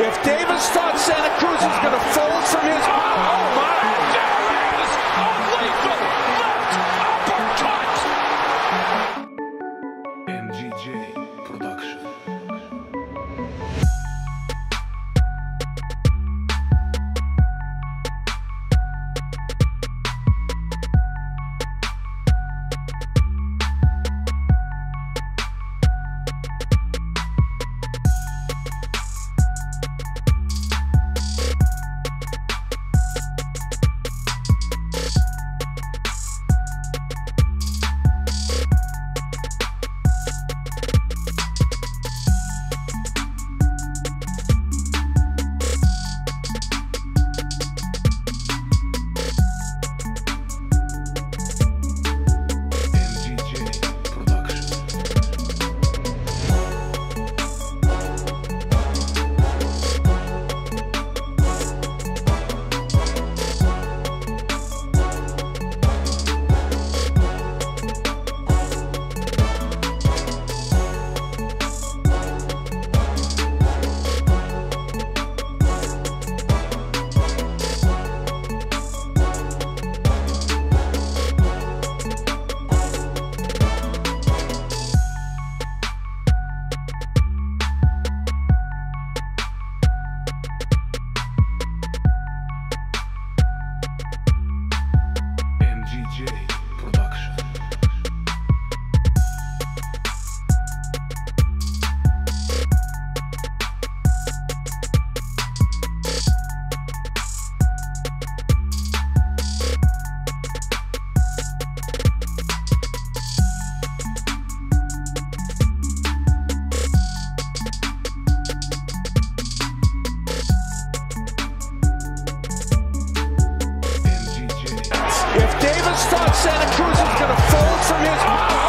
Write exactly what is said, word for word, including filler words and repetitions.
If Davis thought Santa Cruz was going to fold from his... Oh, oh my! Davis, unbelievable left uppercut! M G J Production. Thought Santa Cruz was going to fold from his...